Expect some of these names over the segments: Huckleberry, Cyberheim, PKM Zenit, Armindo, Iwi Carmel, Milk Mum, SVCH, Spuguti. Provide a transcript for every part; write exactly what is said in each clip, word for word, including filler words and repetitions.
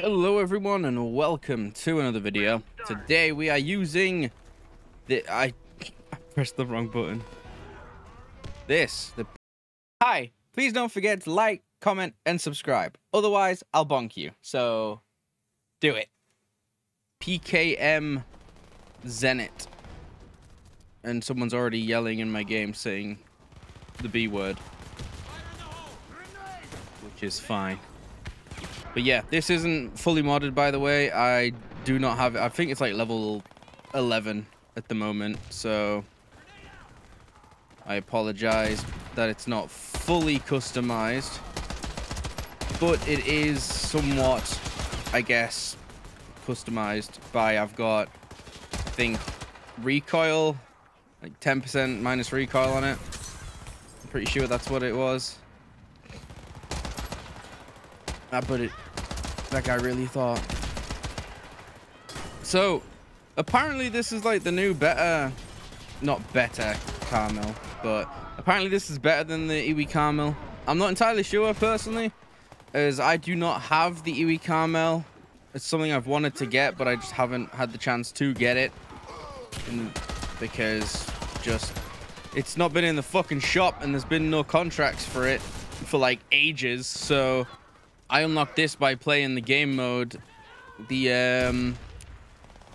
Hello everyone and welcome to another video. Today we are using the I, I pressed the wrong button. This the Hi, please don't forget to like, comment and subscribe. Otherwise, I'll bonk you. So do it. P K M Zenit. And someone's already yelling in my game saying the B word. Which is fine. But yeah, this isn't fully modded, by the way. I do not have it. I think it's like level eleven at the moment. So I apologize that it's not fully customized. But it is somewhat, I guess, customized by I've got, I think, recoil. Like ten percent minus recoil on it. I'm pretty sure that's what it was. I put it that guy really thought. So apparently this is like the new better, not better Carmel, but apparently this is better than the Iwi Carmel. I'm not entirely sure personally, as I do not have the Iwi Carmel. It's something I've wanted to get, but I just haven't had the chance to get it, and because just it's not been in the fucking shop and there's been no contracts for it for like ages. So I unlocked this by playing the game mode, the, um,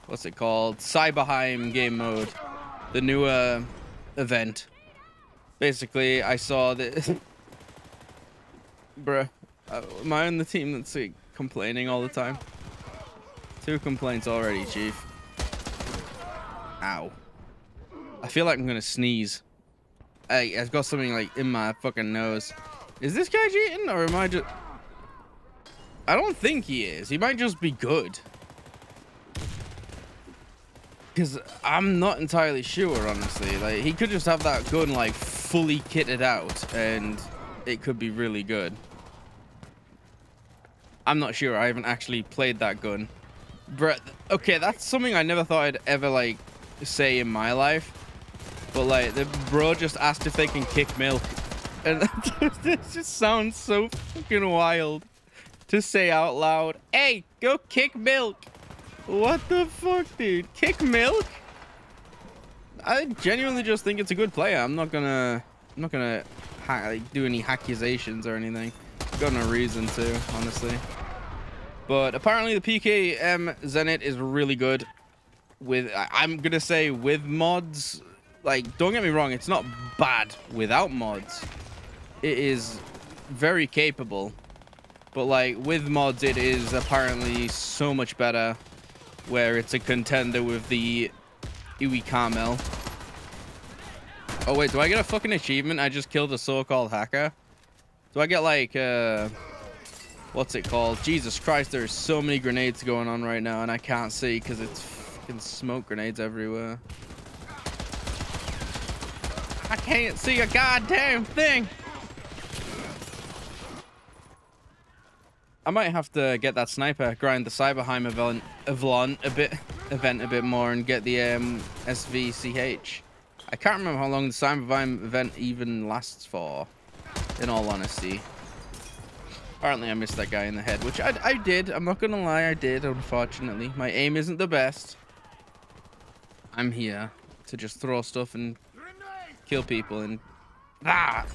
what's it called? Cyberheim game mode, the new uh, event. Basically, I saw that, bruh, uh, am I on the team that's like, complaining all the time? Two complaints already, chief. Ow. I feel like I'm gonna sneeze. I, I've got something like in my fucking nose. Is this guy cheating or am I just... I don't think he is. He might just be good. Because I'm not entirely sure, honestly. Like, he could just have that gun, like, fully kitted out. And it could be really good. I'm not sure. I haven't actually played that gun. But, okay, that's something I never thought I'd ever, like, say in my life. But, like, the bro just asked if they can kick milk. And that just sounds so fucking wild. To say out loud, hey, go kick milk. What the fuck, dude? Kick milk? I genuinely just think it's a good player. I'm not gonna, I'm not gonna ha like, do any accusations or anything. I've got no reason to, honestly. But apparently, the P K M Zenit is really good. With, I'm gonna say, with mods. Like, don't get me wrong, it's not bad without mods. It is very capable. But, like, with mods, it is apparently so much better, where it's a contender with the Iwi Carmel. Oh, wait, do I get a fucking achievement? I just killed a so-called hacker. Do I get, like, uh... what's it called? Jesus Christ, there's so many grenades going on right now, and I can't see because it's fucking smoke grenades everywhere. I can't see a goddamn thing! I might have to get that sniper, grind the Cyberheim event, event a bit, event a bit more, and get the um, S V C H. I can't remember how long the Cyberheim event even lasts for, in all honesty. Apparently, I missed that guy in the head, which I, I did. I'm not gonna lie, I did. Unfortunately, my aim isn't the best. I'm here to just throw stuff and kill people, and ah.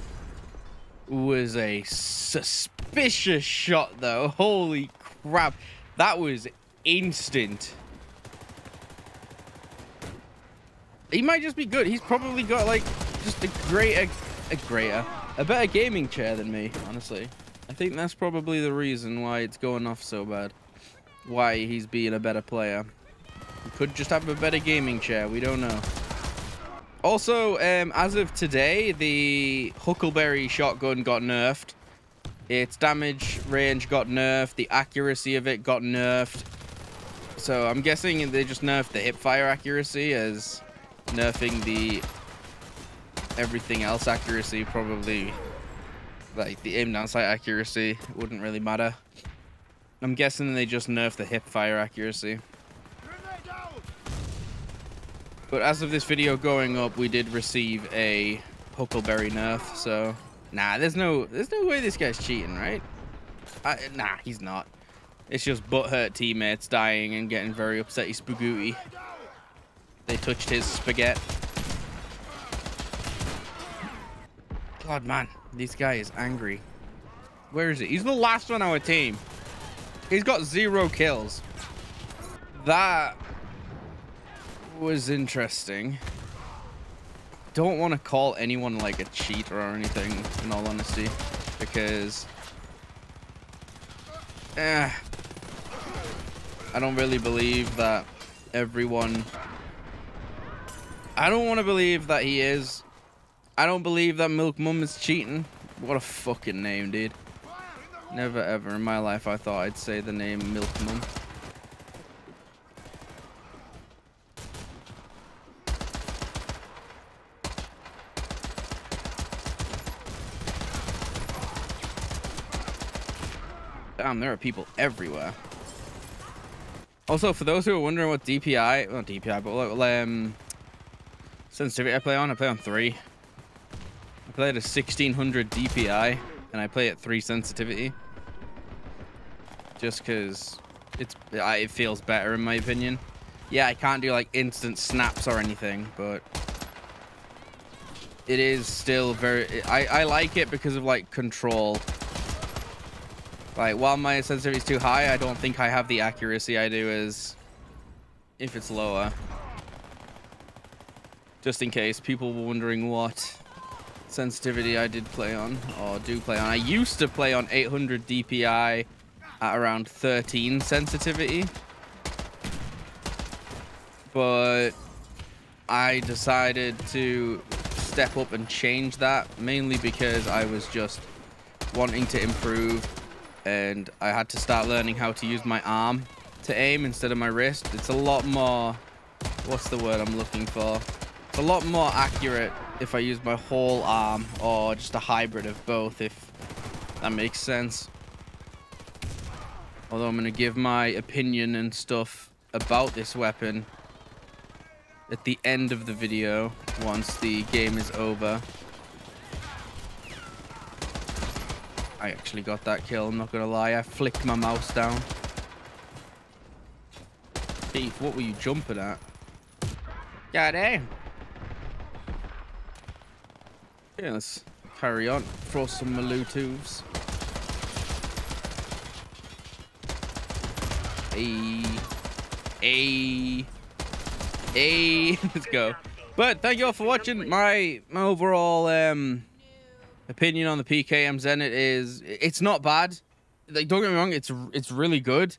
Was a suspicious shot though. Holy crap, that was instant. He might just be good. He's probably got like just a greater a greater a better gaming chair than me, honestly. I think that's probably the reason why it's going off so bad, why he's being a better player. He could just have a better gaming chair, we don't know. Also, um, as of today, the Huckleberry shotgun got nerfed. Its damage range got nerfed. The accuracy of it got nerfed. So I'm guessing they just nerfed the hipfire accuracy, as nerfing the everything else accuracy probably, like the aim down sight accuracy, wouldn't really matter. I'm guessing they just nerfed the hipfire accuracy. But as of this video going up, we did receive a Huckleberry nerf, so... Nah, there's no there's no way this guy's cheating, right? I, nah, he's not. It's just butthurt teammates dying and getting very upset. He's Spuguti. They touched his spaghetti. God, man. This guy is angry. Where is he? He's the last on our team. He's got zero kills. That was interesting. Don't want to call anyone like a cheater or anything, in all honesty, because eh, I don't really believe that everyone. I don't want to believe that he is. I don't believe that Milk Mum is cheating. What a fucking name, dude. Never ever in my life I thought I'd say the name Milk Mum. Damn, there are people everywhere. Also, for those who are wondering what D P I, not D P I, but what um, sensitivity I play on, I play on three. I play at a sixteen hundred D P I. And I play at three sensitivity just because it's it feels better in my opinion. Yeah, I can't do like instant snaps or anything, but it is still very I, I like it because of like control. Like while my sensitivity is too high, I don't think I have the accuracy I do as if it's lower. Just in case people were wondering what sensitivity I did play on or do play on. I used to play on eight hundred D P I at around thirteen sensitivity, but I decided to step up and change that mainly because I was just wanting to improve, and I had to start learning how to use my arm to aim instead of my wrist. It's a lot more, what's the word I'm looking for? It's a lot more accurate if I use my whole arm or just a hybrid of both, if that makes sense. Although I'm going to give my opinion and stuff about this weapon at the end of the video once the game is over. I actually got that kill, I'm not going to lie. I flicked my mouse down. Thief, what were you jumping at? God damn. Yeah, let's carry on. Throw some Molotovs. Hey. Hey. Hey. Let's go. But thank you all for watching. My, my overall um, opinion on the P K M Zenit is it's not bad. Like, don't get me wrong, it's, it's really good.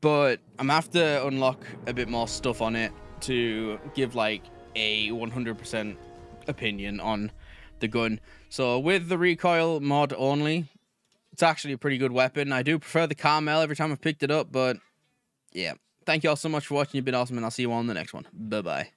But I'm going to have to unlock a bit more stuff on it to give like a one hundred percent opinion on the gun. So with the recoil mod only, it's actually a pretty good weapon. I do prefer the Carmel every time I've picked it up, but yeah, thank you all so much for watching. You've been awesome, and I'll see you all in the next one. Bye bye.